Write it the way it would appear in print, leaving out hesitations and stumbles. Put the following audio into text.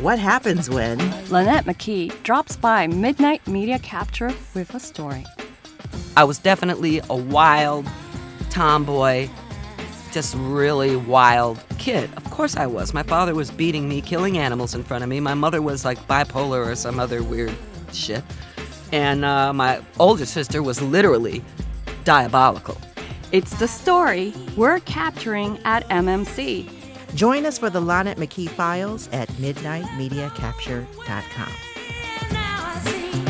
What happens when Lonette McKee drops by Midnight Media Capture with a story. I was definitely a wild tomboy, just really wild kid. Of course I was. My father was beating me, killing animals in front of me. My mother was like bipolar or some other weird shit. And my older sister was literally diabolical. It's the story we're capturing at MMC. Join us for the Lonette McKee Files at midnightmediacapture.com.